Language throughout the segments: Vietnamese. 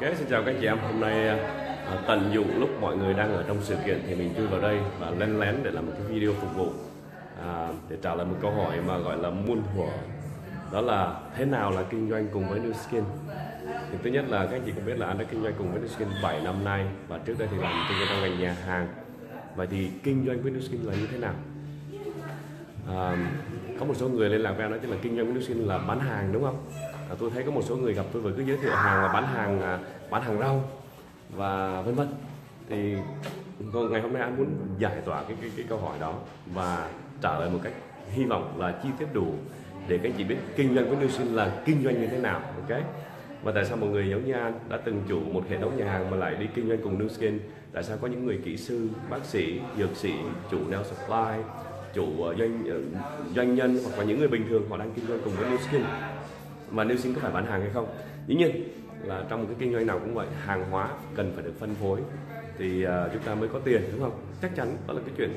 Okay, xin chào các chị em. Hôm nay tận dụng lúc mọi người đang ở trong sự kiện thì mình chui vào đây và lén lén để làm một cái video phục vụ để trả lời một câu hỏi mà gọi là muôn thuở, đó là thế nào là kinh doanh cùng với Nu Skin. Thì thứ nhất là các chị cũng biết là anh đã kinh doanh cùng với Nu Skin 7 năm nay và trước đây thì làm kinh doanh trong ngành nhà hàng. Vậy thì kinh doanh với Nu Skin là như thế nào? Có một số người liên lạc với em nói chứ là kinh doanh với Nu Skin là bán hàng đúng không? Tôi thấy có một số người gặp tôi vừa cứ giới thiệu hàng là bán hàng rau và vân vân. Thì ngày hôm nay anh muốn giải tỏa cái câu hỏi đó và trả lời một cách hy vọng là chi tiết đủ để các anh chị biết kinh doanh với Nu Skin là kinh doanh như thế nào, ok? Và tại sao một người giống như anh đã từng chủ một hệ thống nhà hàng mà lại đi kinh doanh cùng Nu Skin? Tại sao có những người kỹ sư, bác sĩ, dược sĩ, chủ nail supply, chủ doanh nhân hoặc là những người bình thường họ đang kinh doanh cùng với Nu Skin? Mà Nu Skin có phải bán hàng hay không? Dĩ nhiên là trong một cái kinh doanh nào cũng vậy, hàng hóa cần phải được phân phối thì chúng ta mới có tiền đúng không? Chắc chắn đó là cái chuyện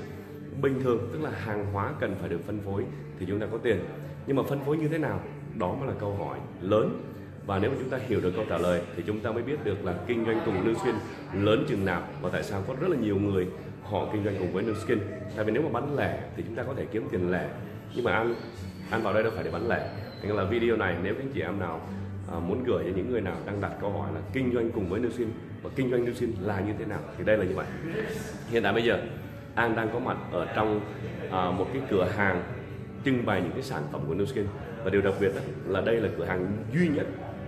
bình thường, tức là hàng hóa cần phải được phân phối thì chúng ta có tiền. Nhưng mà phân phối như thế nào? Đó mới là câu hỏi lớn. Và nếu mà chúng ta hiểu được câu trả lời thì chúng ta mới biết được là kinh doanh cùng Nu Skin lớn chừng nào và tại sao có rất là nhiều người họ kinh doanh cùng với Nu Skin. Tại vì nếu mà bán lẻ thì chúng ta có thể kiếm tiền lẻ, nhưng mà anh vào đây đâu phải để bán lẻ. Nên là video này nếu các chị em nào muốn gửi cho những người nào đang đặt câu hỏi là kinh doanh cùng với Nu Skin và kinh doanh Nu Skin là như thế nào thì đây là như vậy. Hiện tại bây giờ An đang có mặt ở trong một cái cửa hàng trưng bày những cái sản phẩm của Nu Skin, và điều đặc biệt là đây là cửa hàng duy nhất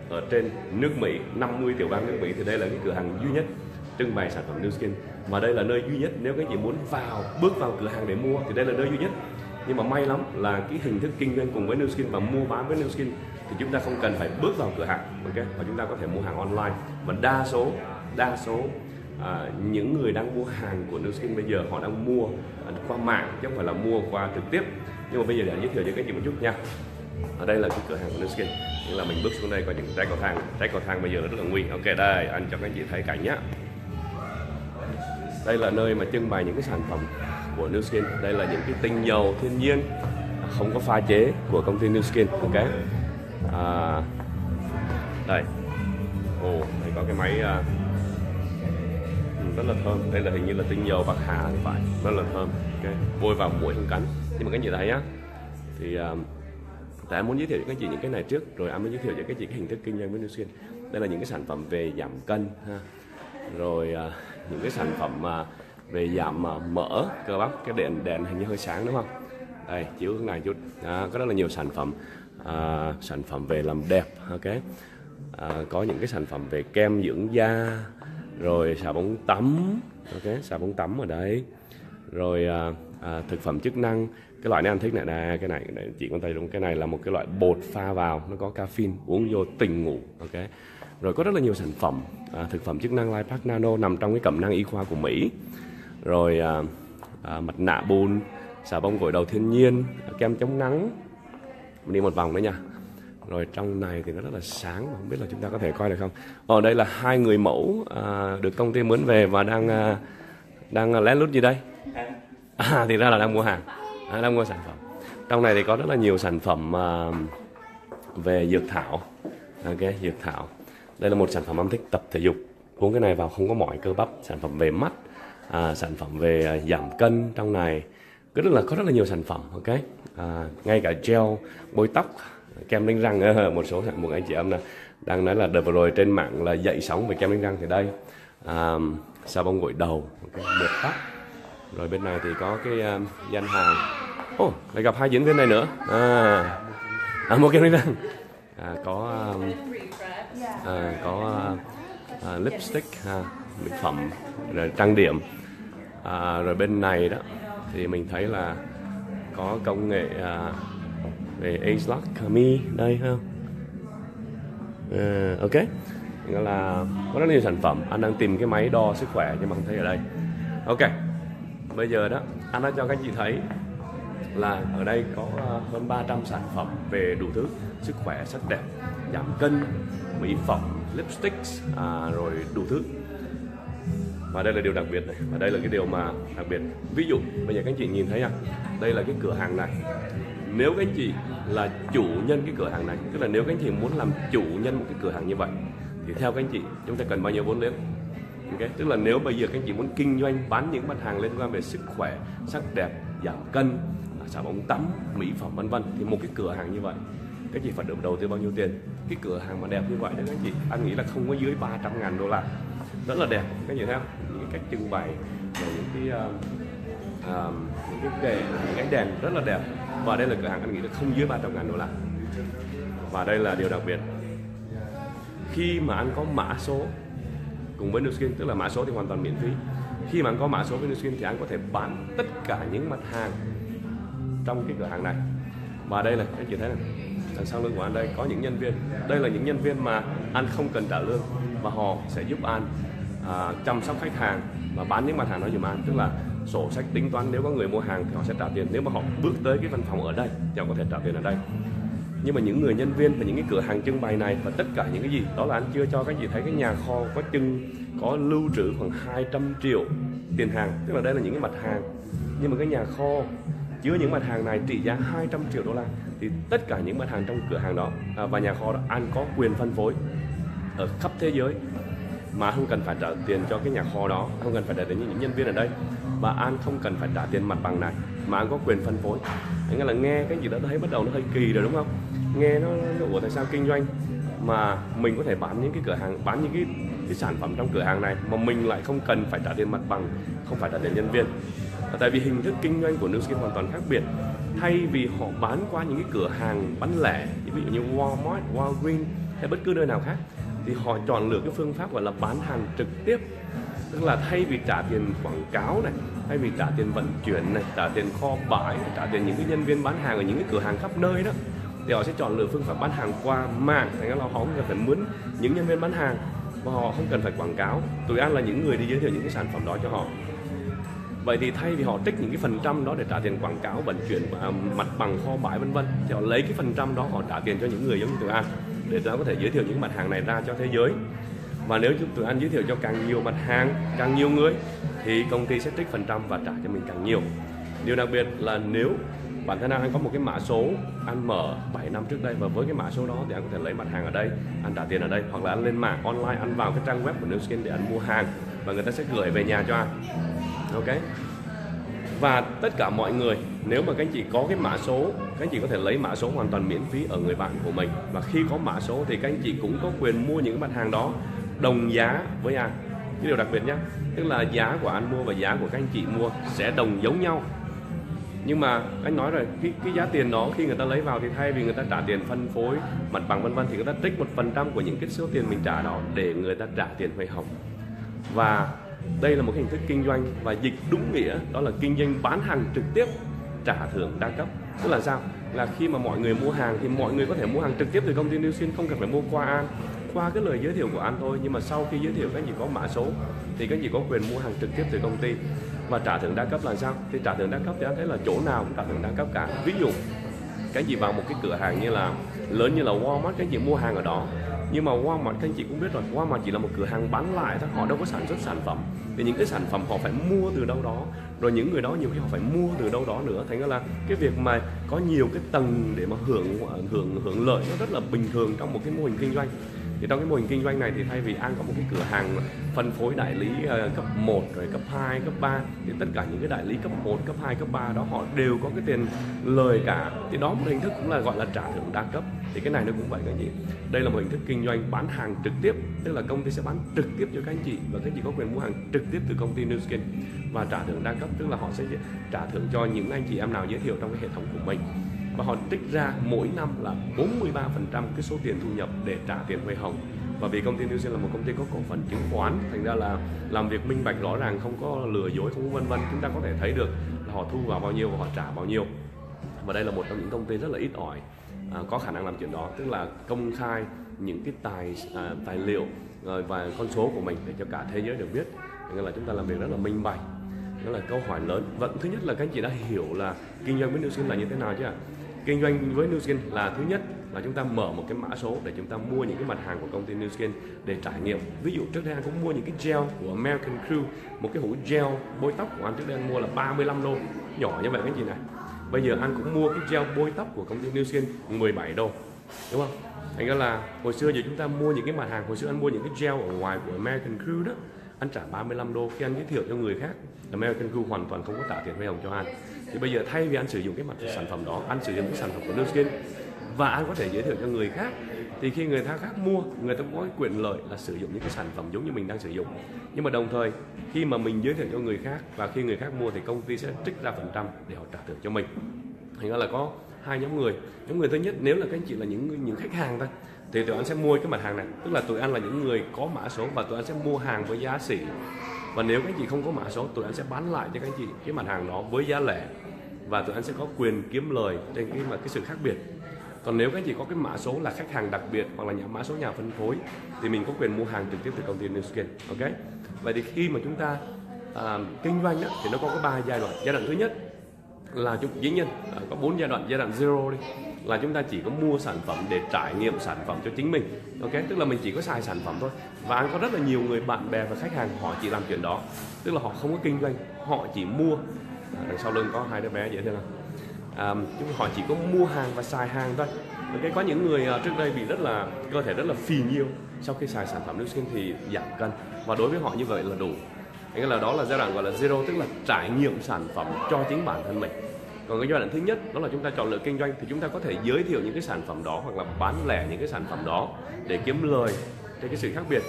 ở trên nước Mỹ, 50 tiểu bang nước Mỹ thì đây là cái cửa hàng duy nhất trưng bày sản phẩm Nu Skin, mà đây là nơi duy nhất nếu các chị muốn bước vào cửa hàng để mua thì đây là nơi duy nhất. Nhưng mà may lắm là cái hình thức kinh doanh cùng với Nu Skin và mua bán với Nu Skin thì chúng ta không cần phải bước vào cửa hàng, ok, và chúng ta có thể mua hàng online. Và đa số những người đang mua hàng của Nu Skin bây giờ họ đang mua qua mạng chứ không phải là mua qua trực tiếp. Nhưng mà bây giờ để giới thiệu cho các chị một chút nha. Ở đây là cái cửa hàng của Nu Skin, nghĩa là mình bước xuống đây có những trái cầu thang bây giờ nó rất là nguy. Ok, đây anh cho các chị thấy cảnh nhá. Đây là nơi mà trưng bày những cái sản phẩm của Nu Skin. Đây là những cái tinh dầu thiên nhiên không có pha chế của công ty Nu Skin, ok. Đây, đây có cái máy rất là thơm. Đây là hình như là tinh dầu bạc hà thì phải, rất là thơm, ok, vôi vào mũi không cắn. Nhưng mà cái gì thấy nhá, thì tại em muốn giới thiệu cho các chị những cái này trước rồi em mới giới thiệu cho các chị cái hình thức kinh doanh với Nu Skin. Đây là những cái sản phẩm về giảm cân ha, rồi những cái sản phẩm mà về giảm mỡ cơ bắp. Cái đèn hình như hơi sáng đúng không? Đây chiếu hướng này chút. Có rất là nhiều sản phẩm về làm đẹp, ok. Có những cái sản phẩm về kem dưỡng da, rồi xà bóng tắm, ok, xà bóng tắm ở đấy, rồi thực phẩm chức năng. Cái loại này anh thích này nè, cái này chị con thấy đúng, cái này là một cái loại bột pha vào, nó có caffeine, uống vô tỉnh ngủ, ok. Rồi có rất là nhiều sản phẩm thực phẩm chức năng LifePak Nano nằm trong cái cẩm năng y khoa của Mỹ. Rồi mặt nạ bùn, xà bông gội đầu thiên nhiên, kem chống nắng. Mình đi một vòng nữa nha. Rồi trong này thì nó rất là sáng, không biết là chúng ta có thể coi được không. Ở đây là 2 người mẫu được công ty mướn về và đang lén lút gì đây? Thì ra là đang mua hàng, đang mua sản phẩm. Trong này thì có rất là nhiều sản phẩm về dược thảo, ok, dược thảo. Đây là một sản phẩm em thích, tập thể dục, uống cái này vào không có mỏi cơ bắp. Sản phẩm về mắt, sản phẩm về giảm cân trong này, có rất là nhiều sản phẩm, ok. Ngay cả gel bôi tóc, kem đánh răng. Một số một anh chị em đang nói là đợt vừa rồi trên mạng là dậy sóng về kem đánh răng thì đây, xà bông gội đầu, okay, bột tóc. Rồi bên này thì có cái gian hàng. Lại gặp 2 diễn viên này nữa. Mua kem đánh răng. Có lipstick, mỹ phẩm, rồi trang điểm. Rồi bên này đó thì mình thấy là có công nghệ về ageLOC Kami đây ha. Ok, nghĩa là có rất nhiều sản phẩm. Anh đang tìm cái máy đo sức khỏe nhưng mà không thấy ở đây. Ok, bây giờ đó anh đã cho các chị thấy là ở đây có hơn 300 sản phẩm về đủ thứ sức khỏe, sắc đẹp, giảm cân, mỹ phẩm, lipsticks, rồi đủ thứ. Và đây là điều đặc biệt này, và đây là cái điều mà đặc biệt. Ví dụ bây giờ các anh chị nhìn thấy đây là cái cửa hàng này. Nếu các anh chị là chủ nhân cái cửa hàng này, tức là nếu các anh chị muốn làm chủ nhân một cái cửa hàng như vậy thì Thì theo các anh chị, chúng ta cần bao nhiêu vốn liếng? Okay. Tức là nếu bây giờ các anh chị muốn kinh doanh bán những mặt hàng liên quan về sức khỏe, sắc đẹp, giảm cân, xà bóng tắm, mỹ phẩm vân vân, thì một cái cửa hàng như vậy các anh chị phải đầu tư bao nhiêu tiền? Cái cửa hàng mà đẹp như vậy đó các anh chị, anh nghĩ là không có dưới 300.000 đô la, rất là đẹp. Các anh chị thấy không? Những cách trưng bày, những cái đèn rất là đẹp, và đây là cửa hàng anh nghĩ là không dưới 300.000 đô la. Và đây là điều đặc biệt, khi mà anh có mã số cùng với Nu Skin, tức là mã số thì hoàn toàn miễn phí. Khi mà anh có mã số với Nu Skin thì anh có thể bán tất cả những mặt hàng trong cái cửa hàng này. Và đây là các chị thấy này, đằng sau lưng của anh đây có những nhân viên. Đây là những nhân viên mà anh không cần trả lương và họ sẽ giúp anh chăm sóc khách hàng và bán những mặt hàng đó dùm anh. Tức là sổ sách tính toán, nếu có người mua hàng thì họ sẽ trả tiền. Nếu mà họ bước tới cái văn phòng ở đây thì họ có thể trả tiền ở đây. Nhưng mà những người nhân viên và những cái cửa hàng trưng bày này và tất cả những cái gì đó là anh chưa cho các chị thấy cái nhà kho có lưu trữ khoảng 200 triệu tiền hàng. Tức là đây là những cái mặt hàng, nhưng mà cái nhà kho chứa những mặt hàng này trị giá 200 triệu đô la. Thì tất cả những mặt hàng trong cửa hàng đó và nhà kho đó anh có quyền phân phối ở khắp thế giới mà không cần phải trả tiền cho cái nhà kho đó, không cần phải trả tiền cho những nhân viên ở đây, và anh không cần phải trả tiền mặt bằng này mà anh có quyền phân phối. Nghĩa là nghe cái gì đó thấy bắt đầu nó hơi kỳ rồi đúng không? Nghe nó ủa tại sao kinh doanh mà mình có thể bán những cái cửa hàng, bán những cái sản phẩm trong cửa hàng này mà mình lại không cần phải trả tiền mặt bằng, không phải trả tiền nhân viên. Tại vì hình thức kinh doanh của Nu Skin hoàn toàn khác biệt. Thay vì họ bán qua những cái cửa hàng bán lẻ, ví dụ như Walmart, Walgreens hay bất cứ nơi nào khác, thì họ chọn lựa cái phương pháp gọi là bán hàng trực tiếp. Tức là thay vì trả tiền quảng cáo này, thay vì trả tiền vận chuyển này, trả tiền kho bãi, trả tiền những cái nhân viên bán hàng ở những cái cửa hàng khắp nơi đó, thì họ sẽ chọn lựa phương pháp bán hàng qua mạng. Thành ra là họ không cần phải mướn những nhân viên bán hàng và họ không cần phải quảng cáo. Tụi anh là những người đi giới thiệu những cái sản phẩm đó cho họ. Vậy thì thay vì họ trích những cái phần trăm đó để trả tiền quảng cáo, vận chuyển, mặt bằng, kho bãi vân vân, thì họ lấy cái phần trăm đó họ trả tiền cho những người giống như tụi anh để tụi anh có thể giới thiệu những mặt hàng này ra cho thế giới. Và nếu tụi anh giới thiệu cho càng nhiều mặt hàng, càng nhiều người, thì công ty sẽ trích phần trăm và trả cho mình càng nhiều. Điều đặc biệt là nếu bản thân anh có một cái mã số anh mở 7 năm trước đây, và với cái mã số đó thì anh có thể lấy mặt hàng ở đây, anh trả tiền ở đây, hoặc là anh lên mạng online, anh vào cái trang web của Nu Skin để anh mua hàng và người ta sẽ gửi về nhà cho anh. Ok. Và tất cả mọi người, nếu mà các anh chị có cái mã số, các anh chị có thể lấy mã số hoàn toàn miễn phí ở người bạn của mình. Và khi có mã số thì các anh chị cũng có quyền mua những mặt hàng đó đồng giá với anh. Cái điều đặc biệt nhé, tức là giá của anh mua và giá của các anh chị mua sẽ đồng giống nhau. Nhưng mà anh nói rồi, cái giá tiền đó khi người ta lấy vào thì thay vì người ta trả tiền phân phối, mặt bằng vân vân, thì người ta trích 1% của những cái số tiền mình trả đó để người ta trả tiền huê hồng. Và đây là một hình thức kinh doanh và dịch đúng nghĩa đó là kinh doanh bán hàng trực tiếp, trả thưởng đa cấp. Tức là sao? Là khi mà mọi người mua hàng thì mọi người có thể mua hàng trực tiếp từ công ty Nu Skin, không cần phải mua qua anh, qua cái lời giới thiệu của anh thôi. Nhưng mà sau khi giới thiệu các anh chị có mã số thì các anh chị có quyền mua hàng trực tiếp từ công ty. Và trả thưởng đa cấp là sao? Thì trả thưởng đa cấp thì anh thấy là chỗ nào cũng trả thưởng đa cấp cả. Ví dụ các anh chị vào một cái cửa hàng như là lớn như là Walmart, các anh chị mua hàng ở đó. Nhưng mà Walmart các anh chị cũng biết rồi, Walmart chỉ là một cửa hàng bán lại thôi, họ đâu có sản xuất sản phẩm. Thì những cái sản phẩm họ phải mua từ đâu đó, rồi những người đó nhiều khi họ phải mua từ đâu đó nữa. Thành ra là cái việc mà có nhiều cái tầng để mà hưởng lợi nó rất là bình thường trong một cái mô hình kinh doanh. Thì trong cái mô hình kinh doanh này thì thay vì anh có một cái cửa hàng phân phối đại lý cấp 1 rồi cấp 2, cấp 3, thì tất cả những cái đại lý cấp 1, cấp 2, cấp 3 đó họ đều có cái tiền lời cả. Thì đó một hình thức cũng là gọi là trả thưởng đa cấp. Thì cái này nó cũng vậy các anh chị. Đây là một hình thức kinh doanh bán hàng trực tiếp, tức là công ty sẽ bán trực tiếp cho các anh chị và các anh chị có quyền mua hàng trực tiếp từ công ty Nu Skin. Và trả thưởng đa cấp tức là họ sẽ trả thưởng cho những anh chị em nào giới thiệu trong cái hệ thống của mình. Và họ trích ra mỗi năm là 43% cái số tiền thu nhập để trả tiền huê hồng. Và vì công ty Nu Skin là một công ty có cổ phần chứng khoán, thành ra là làm việc minh bạch rõ ràng, không có lừa dối, không có vân vân. Chúng ta có thể thấy được là họ thu vào bao nhiêu và họ trả bao nhiêu. Và đây là một trong những công ty rất là ít ỏi có khả năng làm chuyện đó, tức là công khai những cái tài liệu và con số của mình để cho cả thế giới được biết. Nên là chúng ta làm việc rất là minh bạch. Đó là câu hỏi lớn. Vẫn thứ nhất là các anh chị đã hiểu là kinh doanh với Nu Skin là như thế nào chứ ạ? Kinh doanh với Nu Skin là thứ nhất là chúng ta mở một cái mã số để chúng ta mua những cái mặt hàng của công ty Nu Skin để trải nghiệm. Ví dụ trước đây anh cũng mua những cái gel của American Crew, một cái hũ gel bôi tóc của anh trước đây anh mua là 35 đô, nhỏ như vậy các anh chị này. Bây giờ anh cũng mua cái gel bôi tóc của công ty Nu Skin 17 đô, đúng không? Thành ra là hồi xưa giờ chúng ta mua những cái mặt hàng, hồi xưa anh mua những cái gel ở ngoài của American Crew đó, anh trả 35 đô khi anh giới thiệu cho người khác. American Crew hoàn toàn không có trả tiền hoa hồng cho anh. Thì bây giờ thay vì anh sử dụng cái mặt sản phẩm đó, anh sử dụng cái sản phẩm của Nu Skin và anh có thể giới thiệu cho người khác. Thì khi người ta khác mua, người ta có cái quyền lợi là sử dụng những cái sản phẩm giống như mình đang sử dụng. Nhưng mà đồng thời khi mà mình giới thiệu cho người khác và khi người khác mua thì công ty sẽ trích ra phần trăm để họ trả thưởng cho mình. Thành ra là có hai nhóm người. Nhóm người thứ nhất, nếu là các anh chị là những khách hàng thôi thì tụi anh sẽ mua cái mặt hàng này, tức là tụi anh là những người có mã số và tụi anh sẽ mua hàng với giá sỉ. Và nếu các anh chị không có mã số, tụi anh sẽ bán lại cho các anh chị cái mặt hàng đó với giá lẻ và tụi anh sẽ có quyền kiếm lời trên cái sự khác biệt. Còn nếu các anh chị có cái mã số là khách hàng đặc biệt hoặc là mã số nhà phân phối thì mình có quyền mua hàng trực tiếp từ công ty Nu Skin. Ok. Vậy thì khi mà chúng ta kinh doanh đó, thì nó có ba giai đoạn. Giai đoạn thứ nhất là dĩ nhiên có 4 giai đoạn. Giai đoạn zero đi là chúng ta chỉ có mua sản phẩm để trải nghiệm sản phẩm cho chính mình. Ok, tức là mình chỉ có xài sản phẩm thôi. Và anh có rất là nhiều người bạn bè và khách hàng họ chỉ làm chuyện đó, tức là họ không có kinh doanh, họ chỉ mua. Đằng sau lưng có hai đứa bé dễ thương không? Họ chỉ có mua hàng và xài hàng thôi. Okay. Có những người trước đây bị cơ thể rất là phì nhiêu, sau khi xài sản phẩm Nu Skin thì giảm cân, và đối với họ như vậy là đủ. Thế là đó là giai đoạn gọi là zero, tức là trải nghiệm sản phẩm cho chính bản thân mình. Còn cái giai đoạn thứ nhất đó là chúng ta chọn lựa kinh doanh, thì chúng ta có thể giới thiệu những cái sản phẩm đó hoặc là bán lẻ những cái sản phẩm đó để kiếm lời trên cái sự khác biệt.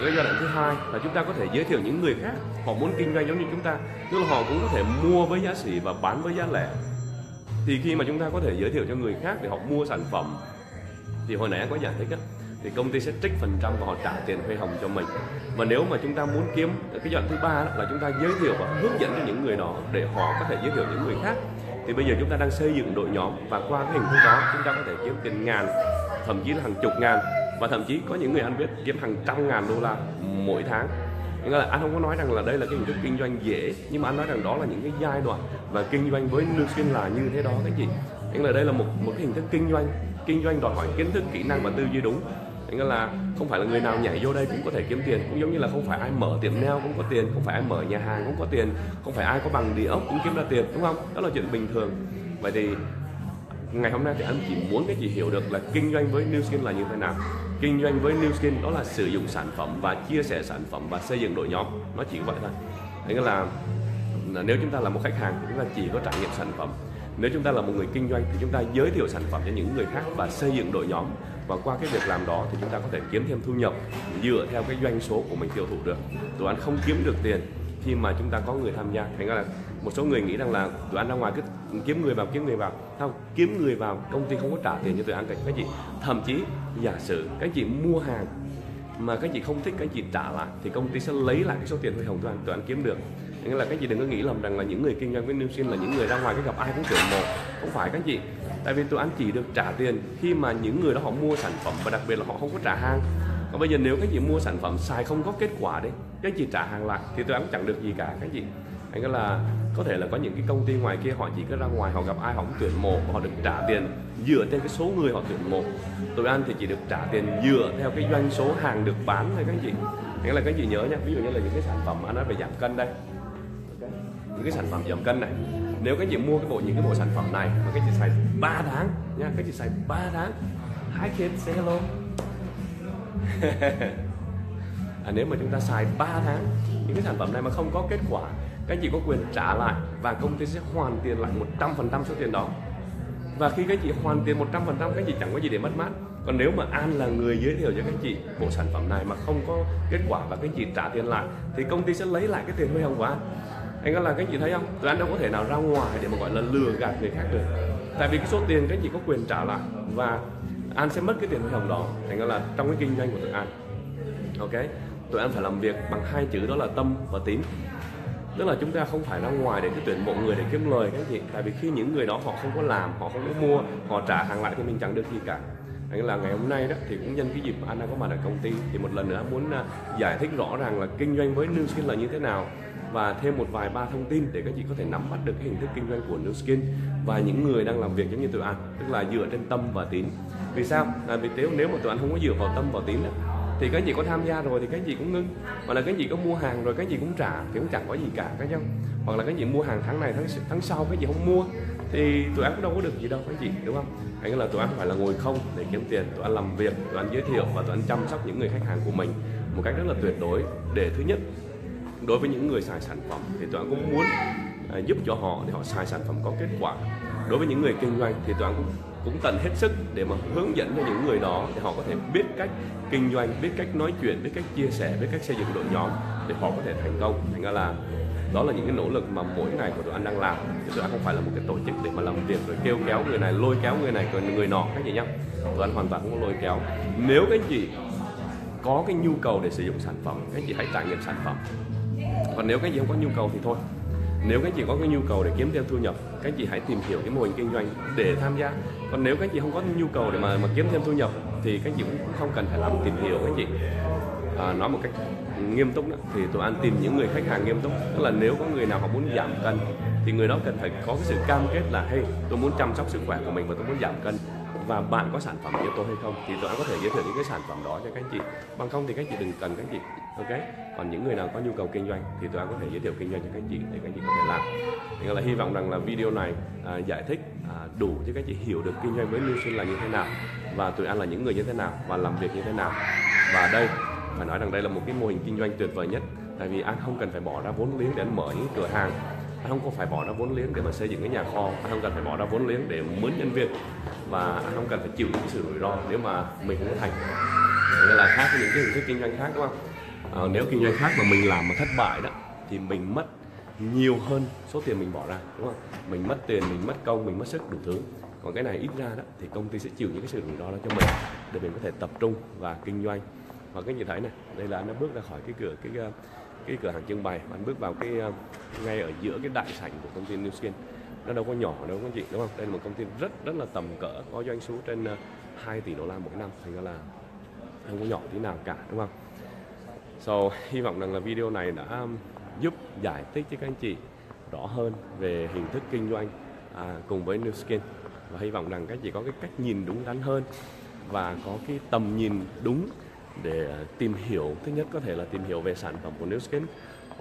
Cái giai đoạn thứ hai là chúng ta có thể giới thiệu những người khác họ muốn kinh doanh giống như chúng ta, tức là họ cũng có thể mua với giá sỉ và bán với giá lẻ. Thì khi mà chúng ta có thể giới thiệu cho người khác để họ mua sản phẩm thì hồi nãy anh có giải thích á, thì công ty sẽ trích phần trăm và họ trả tiền hoa hồng cho mình. Và nếu mà chúng ta muốn kiếm cái giai đoạn thứ ba đó, là chúng ta giới thiệu và hướng dẫn cho những người đó để họ có thể giới thiệu những người khác. Thì bây giờ chúng ta đang xây dựng đội nhóm và qua cái hình thức đó chúng ta có thể kiếm tiền ngàn, thậm chí là hàng chục ngàn, và thậm chí có những người anh biết kiếm hàng trăm ngàn đô la mỗi tháng. Nghĩa là anh không có nói rằng là đây là cái hình thức kinh doanh dễ, nhưng mà anh nói rằng đó là những cái giai đoạn và kinh doanh với Nu Skin là như thế đó các chị. Nghĩa là đây là một cái hình thức kinh doanh đòi hỏi kiến thức, kỹ năng và tư duy đúng. Nghĩa là không phải là người nào nhảy vô đây cũng có thể kiếm tiền, cũng giống như là không phải ai mở tiệm nail cũng có tiền, không phải ai mở nhà hàng cũng có tiền, không phải ai có bằng địa ốc cũng kiếm ra tiền, đúng không? Đó là chuyện bình thường. Vậy thì ngày hôm nay thì anh chỉ muốn các chị hiểu được là kinh doanh với Nu Skin là như thế nào. Kinh doanh với Nu Skin đó là sử dụng sản phẩm và chia sẻ sản phẩm và xây dựng đội nhóm, nó chỉ vậy thôi. Nghĩa là nếu chúng ta là một khách hàng thì chúng ta chỉ có trải nghiệm sản phẩm. Nếu chúng ta là một người kinh doanh thì chúng ta giới thiệu sản phẩm cho những người khác và xây dựng đội nhóm. Và qua cái việc làm đó thì chúng ta có thể kiếm thêm thu nhập dựa theo cái doanh số của mình tiêu thụ được. Tụi anh không kiếm được tiền khi mà chúng ta có người tham gia. Thành ra là một số người nghĩ rằng là tụi anh ra ngoài cứ kiếm người vào. Không, kiếm người vào công ty không có trả tiền cho tụi anh các chị. Thậm chí giả sử các chị mua hàng mà các chị không thích, các chị trả lại thì công ty sẽ lấy lại cái số tiền hoa hồng tụi anh kiếm được. Nghĩa là các chị đừng có nghĩ lầm rằng là những người kinh doanh với Nu Skin là những người ra ngoài cái gặp ai cũng tuyển một. Không phải các chị. Tại vì tụi anh chỉ được trả tiền khi mà những người đó họ mua sản phẩm, và đặc biệt là họ không có trả hàng. Còn bây giờ nếu các chị mua sản phẩm xài không có kết quả đấy, các chị trả hàng lại thì tụi anh cũng chẳng được gì cả các chị. Nghĩa là có thể là có những cái công ty ngoài kia họ chỉ có ra ngoài họ gặp ai họ cũng tuyển mộ và họ được trả tiền dựa trên cái số người họ tuyển mộ. Tụi anh thì chỉ được trả tiền dựa theo cái doanh số hàng được bán thôi các chị. Nghĩa là các chị nhớ nha, ví dụ như là những cái sản phẩm mà anh nói về giảm cân đây, những cái sản phẩm giảm cân này, nếu các chị mua những cái bộ sản phẩm này mà các chị xài 3 tháng nha, các chị xài 3 tháng hai kid say hello. Nếu mà chúng ta xài 3 tháng những cái sản phẩm này mà không có kết quả, các chị có quyền trả lại và công ty sẽ hoàn tiền lại 100% số tiền đó. Và khi các chị hoàn tiền 100%, các chị chẳng có gì để mất mát. Còn nếu mà An là người giới thiệu cho các chị bộ sản phẩm này mà không có kết quả và các chị trả tiền lại thì công ty sẽ lấy lại cái tiền hoa hồng của An. Anh có là các chị thấy không? Tụi anh đâu có thể nào ra ngoài để mà gọi là lừa gạt người khác được. Tại vì cái số tiền các chị có quyền trả lại và An sẽ mất cái tiền hoa hồng đó. Thành ra là trong cái kinh doanh của tụi An, ok, tụi An phải làm việc bằng hai chữ đó là tâm và tín. Tức là chúng ta không phải ra ngoài để tuyển mộ người để kiếm lời các chị. Tại vì khi những người đó họ không có làm, họ không có mua, họ trả hàng lại thì mình chẳng được gì cả. Nên là ngày hôm nay đó thì cũng nhân cái dịp anh đang có mặt ở công ty thì một lần nữa anh muốn giải thích rõ ràng là kinh doanh với Nu Skin là như thế nào, và thêm một vài ba thông tin để các chị có thể nắm bắt được cái hình thức kinh doanh của Nu Skin và những người đang làm việc giống như tụi anh, tức là dựa trên tâm và tín. Vì sao? Là vì nếu mà tụi anh không có dựa vào tâm và tín đó, thì các chị có tham gia rồi thì các chị cũng ngưng, hoặc là các chị có mua hàng rồi các chị cũng trả thì cũng chẳng có gì cả, các chị không? Hoặc là các chị mua hàng tháng này tháng sau các chị không mua thì tụi anh cũng đâu có được gì đâu các chị, đúng không? Hay là tụi anh phải là ngồi không để kiếm tiền, tụi anh làm việc, tụi anh giới thiệu và tụi anh chăm sóc những người khách hàng của mình một cách rất là tuyệt đối. Để thứ nhất, đối với những người xài sản phẩm thì tụi anh cũng muốn giúp cho họ để họ xài sản phẩm có kết quả. Đối với những người kinh doanh thì tụi anh cũng tận hết sức để mà hướng dẫn cho những người đó để họ có thể biết cách kinh doanh, biết cách nói chuyện, biết cách chia sẻ, biết cách xây dựng đội nhóm để họ có thể thành công. Thành ra là đó là những cái nỗ lực mà mỗi ngày của tụi anh đang làm. Thì tụi anh không phải là một cái tổ chức để mà làm việc rồi kêu kéo người này, lôi kéo người này, người nọ các chị nhá. Tụi anh hoàn toàn không có lôi kéo. Nếu các anh chị có cái nhu cầu để sử dụng sản phẩm, các anh chị hãy trải nghiệm sản phẩm. Còn nếu các anh chị không có nhu cầu thì thôi. Nếu các anh chị có cái nhu cầu để kiếm thêm thu nhập, các anh chị hãy tìm hiểu cái mô hình kinh doanh để tham gia. Còn nếu các anh chị không có nhu cầu để mà kiếm thêm thu nhập thì các anh chị cũng không cần phải làm tìm hiểu các anh chị. Nói một cách nghiêm túc đó, thì tụi anh tìm những người khách hàng nghiêm túc. Tức là nếu có người nào họ muốn giảm cân thì người đó cần phải có cái sự cam kết là hey, tôi muốn chăm sóc sức khỏe của mình và tôi muốn giảm cân. Và bạn có sản phẩm như tôi hay không thì tụi anh có thể giới thiệu những cái sản phẩm đó cho các anh chị. Bằng không thì các anh chị đừng cần các anh chị. Ok. Còn những người nào có nhu cầu kinh doanh thì tụi anh có thể giới thiệu kinh doanh cho các anh chị để các anh chị có thể làm. Nên là hy vọng rằng là video này giải thích đủ cho các anh chị hiểu được kinh doanh với Nu Skin là như thế nào, và tụi anh là những người như thế nào và làm việc như thế nào. Và đây phải nói rằng đây là một cái mô hình kinh doanh tuyệt vời nhất, tại vì anh không cần phải bỏ ra vốn liếng để anh mở những cửa hàng, anh không có phải bỏ ra vốn liếng để mà xây dựng cái nhà kho, anh không cần phải bỏ ra vốn liếng để mướn nhân viên, và anh không cần phải chịu những sự rủi ro nếu mà mình không có thành. Nên là khác với những cái hình thức kinh doanh khác, đúng không? Nếu kinh doanh khác mà mình làm mà thất bại đó thì mình mất nhiều hơn số tiền mình bỏ ra, đúng không? Mình mất tiền, mình mất công, mình mất sức đủ thứ. Còn cái này ít ra đó thì công ty sẽ chịu những cái sự rủi ro đó cho mình để mình có thể tập trung và kinh doanh. Và cái gì thấy này, đây là anh đã bước ra khỏi cái cửa hàng trưng bày, anh bước vào cái ngay ở giữa cái đại sảnh của công ty Nu Skin. Nó đâu có nhỏ đâu các chị, đúng không? Đây là một công ty rất là tầm cỡ, có doanh số trên 2 tỷ đô la mỗi năm, thành ra là không có nhỏ tí nào cả, đúng không? So, hy vọng rằng là video này đã giúp giải thích cho các anh chị rõ hơn về hình thức kinh doanh cùng với Nu Skin, và hy vọng rằng các chị có cái cách nhìn đúng đắn hơn và có cái tầm nhìn đúng để tìm hiểu. Thứ nhất có thể là tìm hiểu về sản phẩm của Nu Skin,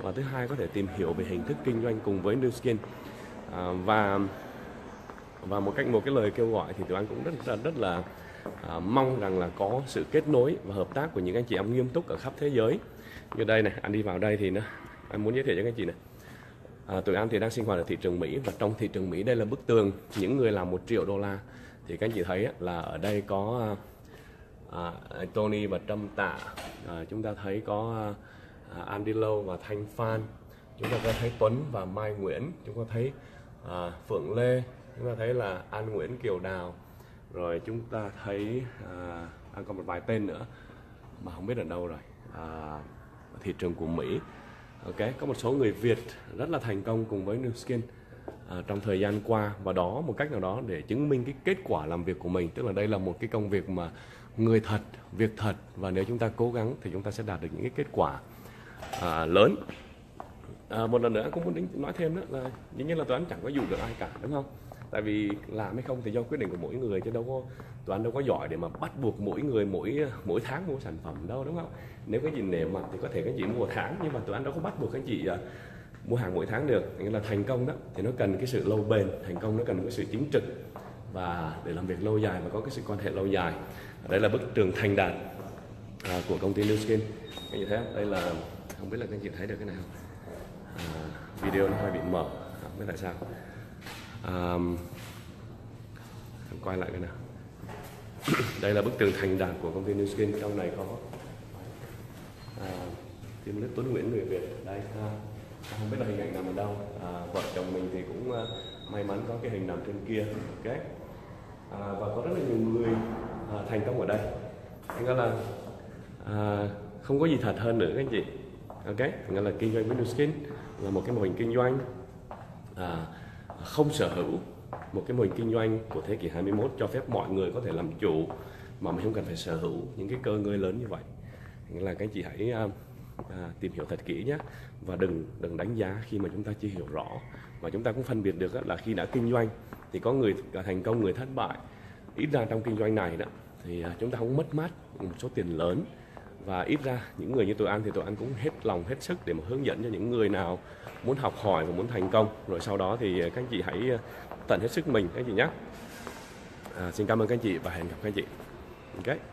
và thứ hai có thể tìm hiểu về hình thức kinh doanh cùng với Nu Skin. Và một cái lời kêu gọi thì tụi anh cũng rất là mong rằng là có sự kết nối và hợp tác của những anh chị em nghiêm túc ở khắp thế giới. Như đây này, anh đi vào đây thì anh muốn giới thiệu cho các anh chị này. Tụi anh thì đang sinh hoạt ở thị trường Mỹ, và trong thị trường Mỹ đây là bức tường những người làm 1 triệu đô la. Thì các anh chị thấy là ở đây có Tony và Trâm Tạ, chúng ta thấy có Andy Lowe và Thanh Phan, chúng ta có thấy Tuấn và Mai Nguyễn, chúng ta thấy Phượng Lê, chúng ta thấy là An Nguyễn, Kiều Đào, rồi chúng ta thấy còn một vài tên nữa mà không biết ở đâu rồi, thị trường của Mỹ. Ok, có một số người Việt rất là thành công cùng với Nu Skin trong thời gian qua, và đó một cách nào đó để chứng minh cái kết quả làm việc của mình. Tức là đây là một cái công việc mà người thật, việc thật, và nếu chúng ta cố gắng thì chúng ta sẽ đạt được những cái kết quả lớn. Một lần nữa cũng muốn nói thêm đó là dĩ nhiên là tụi anh chẳng có dụ được ai cả, đúng không? Tại vì làm hay không thì do quyết định của mỗi người, chứ đâu có, tụi anh đâu có giỏi để mà bắt buộc mỗi người mỗi tháng mua sản phẩm đâu, đúng không? Nếu cái gì nề mặt thì có thể các chị mua tháng, nhưng mà tụi anh đâu có bắt buộc các chị mua hàng mỗi tháng được. Nghĩa là thành công đó thì nó cần cái sự lâu bền, thành công nó cần cái sự chính trực và để làm việc lâu dài và có cái sự quan hệ lâu dài. Đây là bức tường thành đạt của công ty Nu Skin. Các chị thấy không? Đây là không biết là các chị thấy được cái này không? Video nó hơi bị mở, không biết tại sao. Quay lại cái nào. Đây là bức tường thành đạt của công ty Nu Skin. Trong này có team Lê Tuấn Nguyễn, người Việt. Đây không biết là hình ảnh nằm ở đâu. Vợ chồng mình thì cũng may mắn có cái hình nằm trên kia. Okay. Và có rất là nhiều người thành công ở đây. Thành ra là không có gì thật hơn nữa các anh chị. Ok, thành ra là kinh doanh với Nu Skin là một cái mô hình kinh doanh không sở hữu, một cái mô hình kinh doanh của thế kỷ 21 cho phép mọi người có thể làm chủ mà mình không cần phải sở hữu những cái cơ ngơi lớn như vậy. Nghĩa là các anh chị hãy tìm hiểu thật kỹ nhé, và đừng đánh giá khi mà chúng ta chưa hiểu rõ. Và chúng ta cũng phân biệt được là khi đã kinh doanh thì có người thành công, người thất bại. Ít ra trong kinh doanh này đó thì chúng ta không mất mát một số tiền lớn Và ít ra những người như tụi anh thì tụi anh cũng hết lòng hết sức để mà hướng dẫn cho những người nào muốn học hỏi và muốn thành công. Rồi sau đó thì các anh chị hãy tận hết sức mình các anh chị nhé. Xin cảm ơn các anh chị và hẹn gặp các anh chị. Ok.